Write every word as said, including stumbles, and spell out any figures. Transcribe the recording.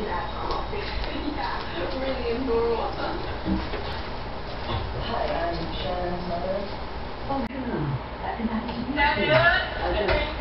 Really immoral. Hi, I'm Sharon's mother. Oh, hello. That's nice.